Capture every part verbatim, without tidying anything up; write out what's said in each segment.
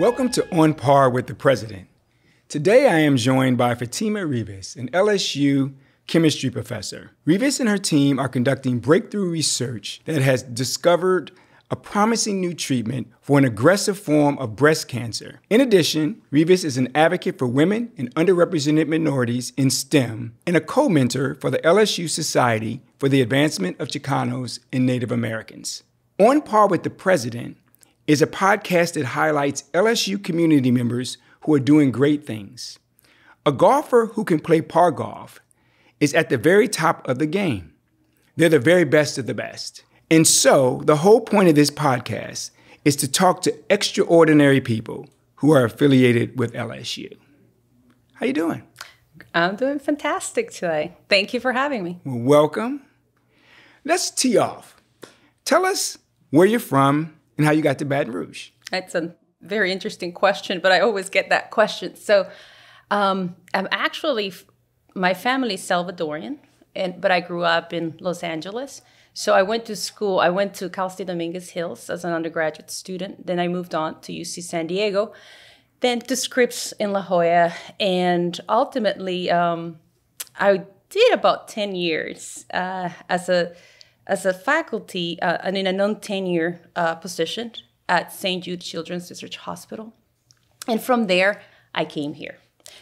Welcome to On Par with the President. Today I am joined by Fatima Rivas, an L S U chemistry professor. Rivas and her team are conducting breakthrough research that has discovered a promising new treatment for an aggressive form of breast cancer. In addition, Rivas is an advocate for women and underrepresented minorities in STEM and a co-mentor for the L S U Society for the Advancement of Chicanos and Native Americans. On Par with the President is a podcast that highlights L S U community members who are doing great things. A golfer who can play par golf is at the very top of the game. They're the very best of the best. And so the whole point of this podcast is to talk to extraordinary people who are affiliated with L S U. How you doing? I'm doing fantastic today. Thank you for having me. Well, welcome. Let's tee off. Tell us where you're from and how you got to Baton Rouge. That's a very interesting question, but I always get that question. So um, I'm actually, my family is Salvadorian, and, but I grew up in Los Angeles. So I went to school, I went to Cal State Dominguez Hills as an undergraduate student. Then I moved on to U C San Diego, then to Scripps in La Jolla. And ultimately, um, I did about ten years uh, as a as a faculty uh, and in a non-tenure uh, position at Saint Jude Children's Research Hospital. And from there, I came here.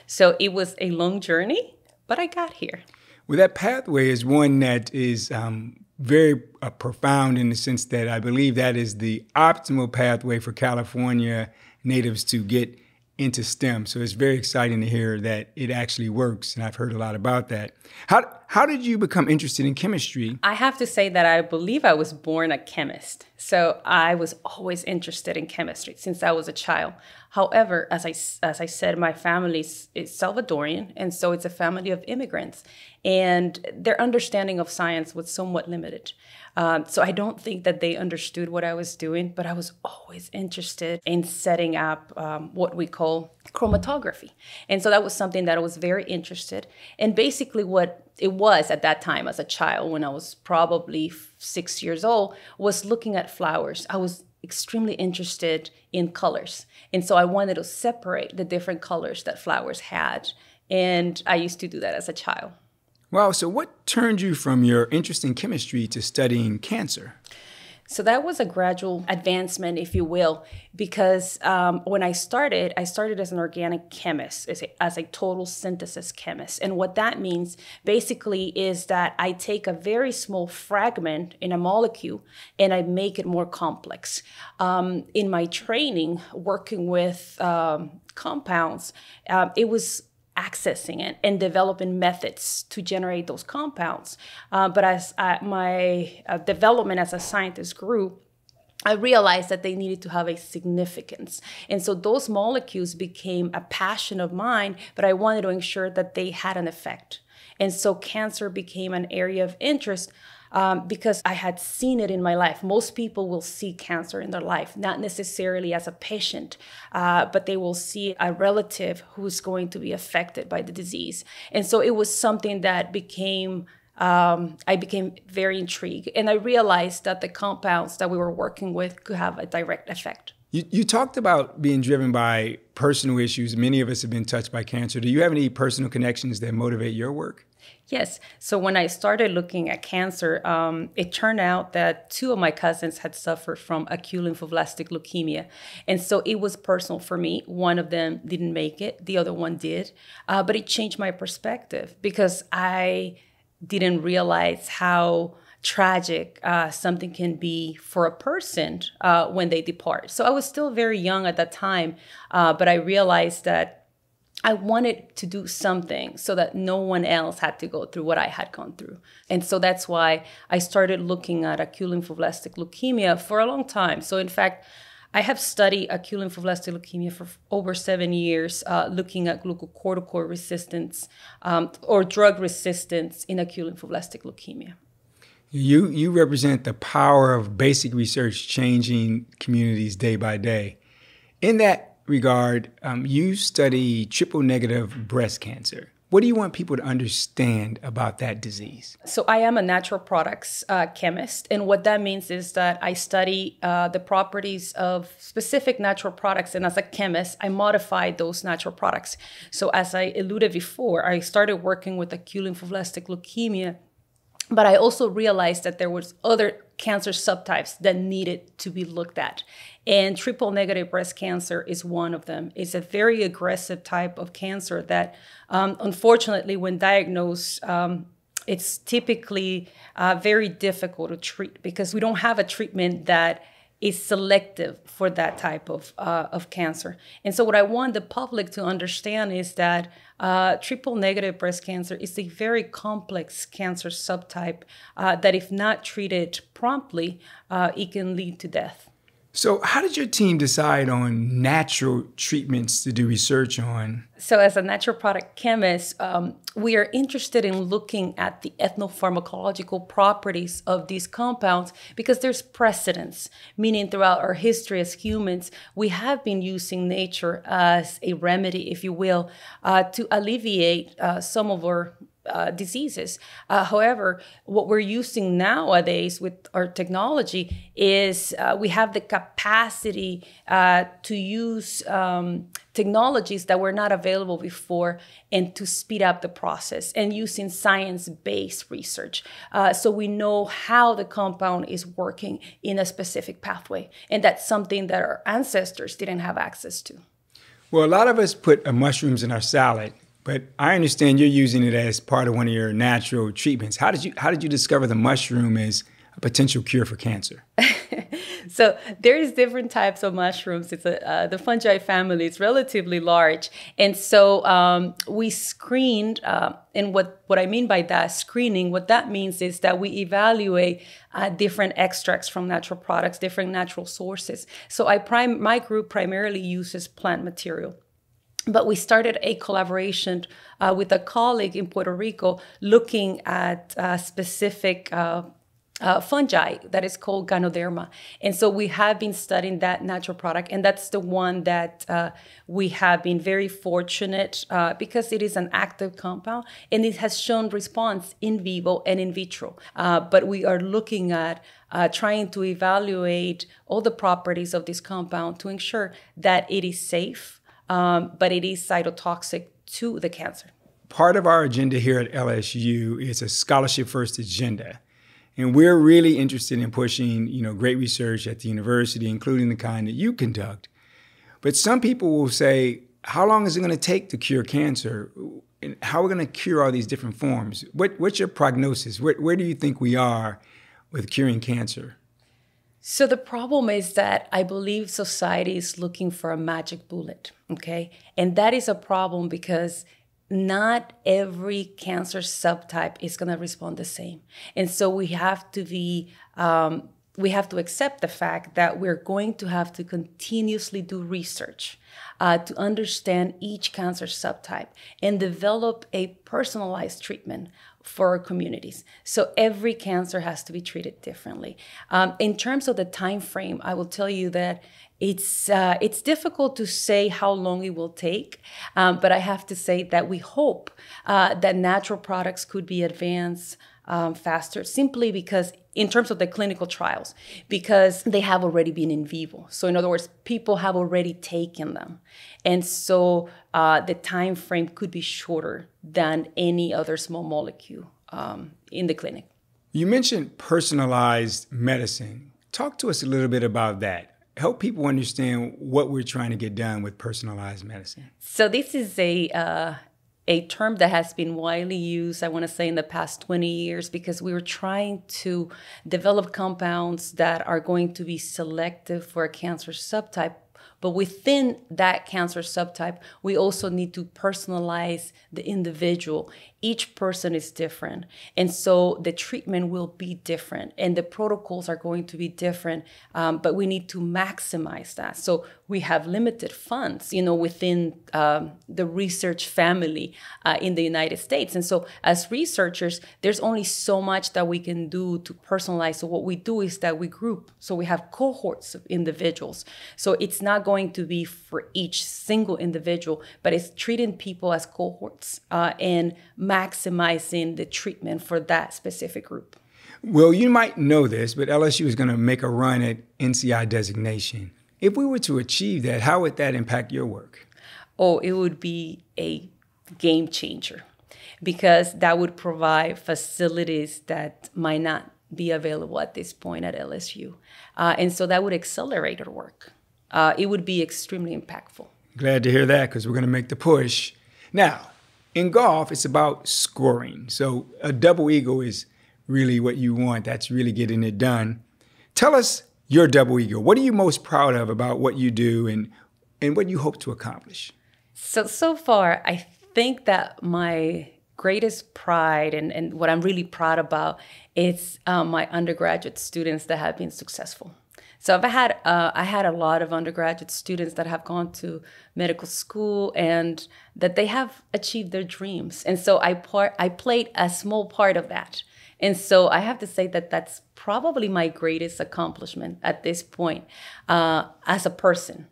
So it was a long journey, but I got here. Well, that pathway is one that is um, very uh, profound in the sense that I believe that is the optimal pathway for California natives to get into STEM. So it's very exciting to hear that it actually works, and I've heard a lot about that. How, how did you become interested in chemistry? I have to say that I believe I was born a chemist. So I was always interested in chemistry since I was a child. However, as I, as I said, my family is, is Salvadorian, and so it's a family of immigrants. And their understanding of science was somewhat limited. Um, so I don't think that they understood what I was doing, but I was always interested in setting up um, what we call chromatography. And so that was something that I was very interested in. And basically what it was at that time as a child, when I was probably six years old, was looking at flowers. I was extremely interested in colors. And so I wanted to separate the different colors that flowers had. And I used to do that as a child. Wow. So what turned you from your interest in chemistry to studying cancer? So that was a gradual advancement, if you will, because um, when I started, I started as an organic chemist, as a, as a total synthesis chemist. And what that means basically is that I take a very small fragment in a molecule and I make it more complex. Um, in my training, working with um, compounds, um, it was accessing it and developing methods to generate those compounds. Uh, but as I, my uh, development as a scientist grew, I realized that they needed to have a significance. And so those molecules became a passion of mine, but I wanted to ensure that they had an effect. And so cancer became an area of interest um, because I had seen it in my life. Most people will see cancer in their life, not necessarily as a patient, uh, but they will see a relative who's going to be affected by the disease. And so it was something that became, um, I became very intrigued. And I realized that the compounds that we were working with could have a direct effect. You, you talked about being driven by personal issues. Many of us have been touched by cancer. Do you have any personal connections that motivate your work? Yes. So when I started looking at cancer, um, it turned out that two of my cousins had suffered from acute lymphoblastic leukemia. And so it was personal for me. One of them didn't make it. The other one did. Uh, but it changed my perspective because I didn't realize how tragic uh, something can be for a person uh, when they depart. So I was still very young at that time, uh, but I realized that I wanted to do something so that no one else had to go through what I had gone through. And so that's why I started looking at acute lymphoblastic leukemia for a long time. So in fact, I have studied acute lymphoblastic leukemia for over seven years, uh, looking at glucocorticoid resistance um, or drug resistance in acute lymphoblastic leukemia. You, you represent the power of basic research changing communities day by day. In that regard, um, you study triple negative breast cancer, What do you want people to understand about that disease? So I am a natural products uh, chemist. And what that means is that I study uh, the properties of specific natural products. And as a chemist, I modify those natural products. So as I alluded before, I started working with acute lymphoblastic leukemia. But I also realized that there was other cancer subtypes that needed to be looked at. And triple negative breast cancer is one of them. It's a very aggressive type of cancer that, um, unfortunately, when diagnosed, um, it's typically uh, very difficult to treat because we don't have a treatment that is selective for that type of, uh, of cancer. And so what I want the public to understand is that uh, triple negative breast cancer is a very complex cancer subtype uh, that if not treated promptly, uh, it can lead to death. So how did your team decide on natural treatments to do research on? So as a natural product chemist, um, we are interested in looking at the ethnopharmacological properties of these compounds because there's precedence, meaning throughout our history as humans, we have been using nature as a remedy, if you will, uh, to alleviate uh, some of our Uh, diseases. Uh, however, what we're using nowadays with our technology is uh, we have the capacity uh, to use um, technologies that were not available before and to speed up the process and using science-based research. Uh, so we know how the compound is working in a specific pathway. And that's something that our ancestors didn't have access to. Well, a lot of us put uh, mushrooms in our salad. But I understand you're using it as part of one of your natural treatments. How did you how did you discover the mushroom as a potential cure for cancer? So there's different types of mushrooms. It's a, uh, the fungi family is relatively large. And so um, we screened, uh, and what, what I mean by that screening, what that means is that we evaluate uh, different extracts from natural products, different natural sources. So I prim- my group primarily uses plant material. But we started a collaboration uh, with a colleague in Puerto Rico looking at uh, specific uh, uh, fungi that is called Ganoderma. And so we have been studying that natural product, and that's the one that uh, we have been very fortunate uh, because it is an active compound, and it has shown response in vivo and in vitro. Uh, but we are looking at Uh, trying to evaluate all the properties of this compound to ensure that it is safe, Um, but it is cytotoxic to the cancer. Part of our agenda here at L S U is a scholarship first agenda. And we're really interested in pushing, you know, great research at the university, including the kind that you conduct. But some people will say, how long is it going to take to cure cancer? And how are we going to cure all these different forms? What, what's your prognosis? Where, where do you think we are with curing cancer? So the problem is that I believe society is looking for a magic bullet, okay? And that is a problem because not every cancer subtype is going to respond the same. And so we have to be, um, we have to accept the fact that we're going to have to continuously do research uh, to understand each cancer subtype and develop a personalized treatment for our communities. So every cancer has to be treated differently. Um, in terms of the time frame, I will tell you that it's uh, it's difficult to say how long it will take, um, but I have to say that we hope uh, that natural products could be advanced um, faster, simply because in terms of the clinical trials, because they have already been in vivo. So in other words, people have already taken them. And so uh, the time frame could be shorter than any other small molecule um, in the clinic. You mentioned personalized medicine. Talk to us a little bit about that. Help people understand what we're trying to get done with personalized medicine. So this is a... Uh, a term that has been widely used, I want to say, in the past twenty years, because we were trying to develop compounds that are going to be selective for a cancer subtype. But within that cancer subtype, we also need to personalize the individual. Each person is different. And so the treatment will be different and the protocols are going to be different, um, but we need to maximize that. So we have limited funds, you know, within um, the research family uh, in the United States. And so as researchers, there's only so much that we can do to personalize. So what we do is that we group. So we have cohorts of individuals. So it's not going to be for each single individual, but it's treating people as cohorts uh, and maximizing the treatment for that specific group. Well, you might know this, but L S U is going to make a run at N C I designation. If we were to achieve that, how would that impact your work? Oh, it would be a game changer, because that would provide facilities that might not be available at this point at L S U. Uh, and so that would accelerate our work. Uh, it would be extremely impactful. Glad to hear that, because we're going to make the push. Now, in golf, it's about scoring. So a double eagle is really what you want. That's really getting it done. Tell us your double eagle. What are you most proud of about what you do and, and what you hope to accomplish? So, so far, I think that my greatest pride and, and what I'm really proud about is um, my undergraduate students that have been successful. So I've had, uh, I had a lot of undergraduate students that have gone to medical school and that they have achieved their dreams. And so I, part, I played a small part of that. And so I have to say that that's probably my greatest accomplishment at this point uh, as a person.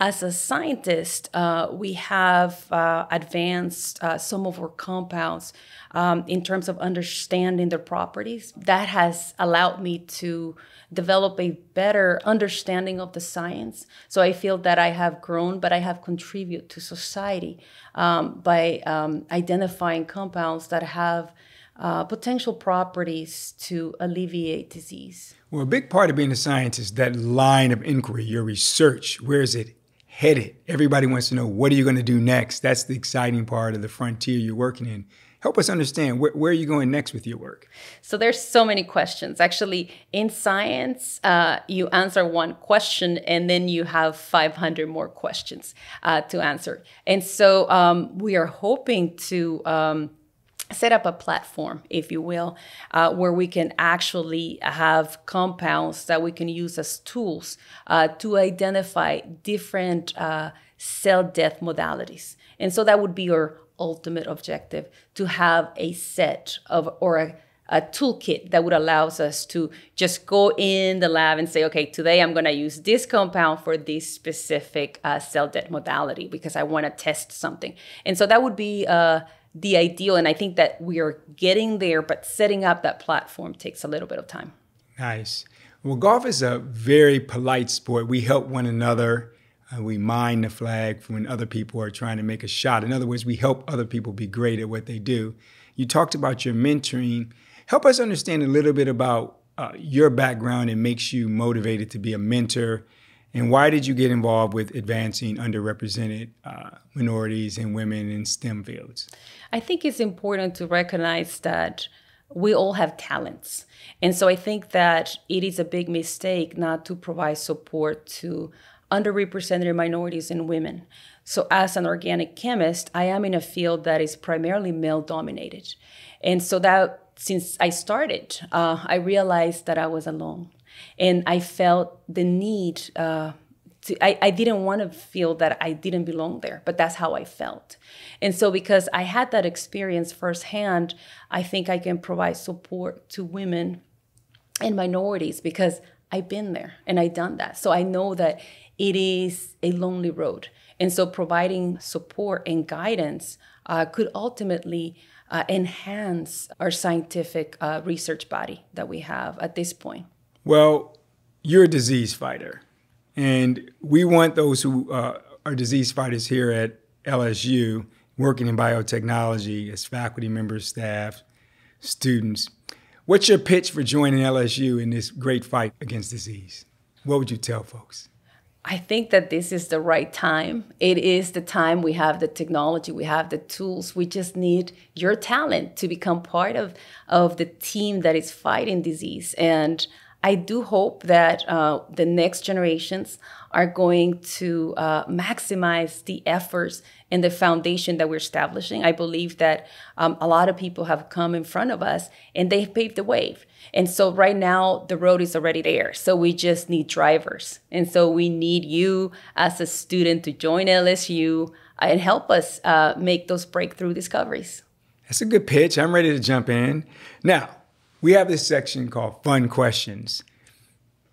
As a scientist, uh, we have uh, advanced uh, some of our compounds um, in terms of understanding their properties. That has allowed me to develop a better understanding of the science. So I feel that I have grown, but I have contributed to society um, by um, identifying compounds that have Uh, potential properties to alleviate disease. Well, a big part of being a scientist is that line of inquiry, your research. Where is it headed? Everybody wants to know, what are you going to do next? That's the exciting part of the frontier you're working in. Help us understand, wh where are you going next with your work? So there's so many questions. Actually, in science, uh, you answer one question and then you have five hundred more questions uh, to answer. And so um, we are hoping to Um, set up a platform, if you will, uh, where we can actually have compounds that we can use as tools uh, to identify different uh, cell death modalities. And so that would be our ultimate objective, to have a set of, or a, a toolkit that would allow us to just go in the lab and say, okay, today I'm going to use this compound for this specific uh, cell death modality because I want to test something. And so that would be Uh, the ideal, and I think that we are getting there, but setting up that platform takes a little bit of time. Nice. Well, golf is a very polite sport. We help one another. Uh, we mind the flag when other people are trying to make a shot. In other words, we help other people be great at what they do. You talked about your mentoring. Help us understand a little bit about uh, your background and makes you motivated to be a mentor. And why did you get involved with advancing underrepresented uh, minorities and women in STEM fields? I think it's important to recognize that we all have talents. And so I think that it is a big mistake not to provide support to underrepresented minorities and women. So as an organic chemist, I am in a field that is primarily male dominated. And so that since I started, uh, I realized that I was alone. And I felt the need, uh, to, I, I didn't want to feel that I didn't belong there, but that's how I felt. And so because I had that experience firsthand, I think I can provide support to women and minorities because I've been there and I've done that. So I know that it is a lonely road. And so providing support and guidance uh, could ultimately uh, enhance our scientific uh, research body that we have at this point. Well, you're a disease fighter, and we want those who uh, are disease fighters here at L S U, working in biotechnology as faculty members, staff, students. What's your pitch for joining L S U in this great fight against disease? What would you tell folks? I think that this is the right time. It is the time. We have the technology, we have the tools. We just need your talent to become part of, of the team that is fighting disease. And I do hope that uh, the next generations are going to uh, maximize the efforts and the foundation that we're establishing. I believe that um, a lot of people have come in front of us and they've paved the way. And so right now the road is already there. So we just need drivers. And so we need you as a student to join L S U and help us uh, make those breakthrough discoveries. That's a good pitch. I'm ready to jump in. Now, we have this section called Fun Questions.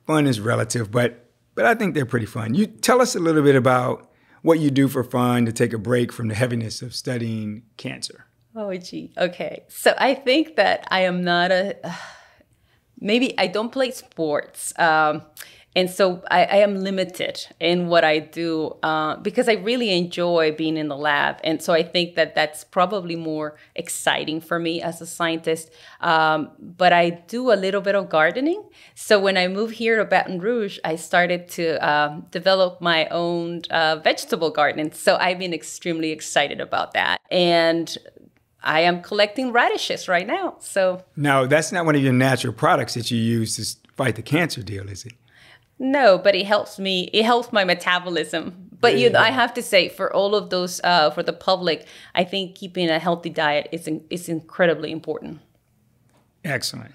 Fun is relative, but but I think they're pretty fun. You tell us a little bit about what you do for fun to take a break from the heaviness of studying cancer. Oh, gee. Okay. So I think that I am not a, uh, maybe I don't play sports. Um, and so I, I am limited in what I do uh, because I really enjoy being in the lab. And so I think that that's probably more exciting for me as a scientist. Um, but I do a little bit of gardening. So when I moved here to Baton Rouge, I started to uh, develop my own uh, vegetable garden. So I've been extremely excited about that. And I am collecting radishes right now. So now, that's not one of your natural products that you use to fight the cancer deal, is it? No, but it helps me. It helps my metabolism. But you know, I have to say, for all of those, uh, for the public, I think keeping a healthy diet is in, is incredibly important. Excellent.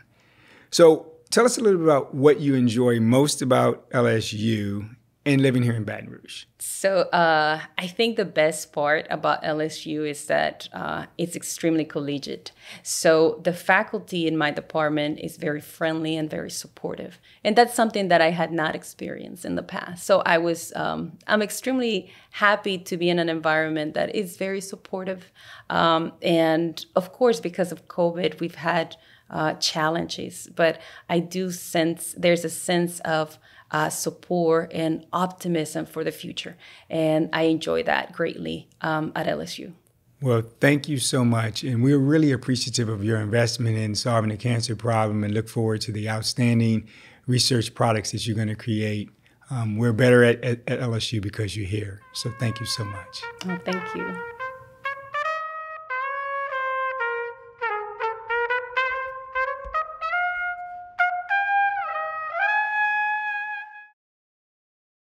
So tell us a little bit about what you enjoy most about L S U and living here in Baton Rouge. So uh, I think the best part about L S U is that uh, it's extremely collegiate. So the faculty in my department is very friendly and very supportive. And that's something that I had not experienced in the past. So I was, um, I'm extremely happy to be in an environment that is very supportive. Um, and of course, because of COVID, we've had uh, challenges, but I do sense there's a sense of Uh, support and optimism for the future. And I enjoy that greatly um, at L S U. Well, thank you so much. And we're really appreciative of your investment in solving the cancer problem and look forward to the outstanding research products that you're going to create. Um, we're better at, at, at L S U because you're here. So thank you so much. Oh, thank you.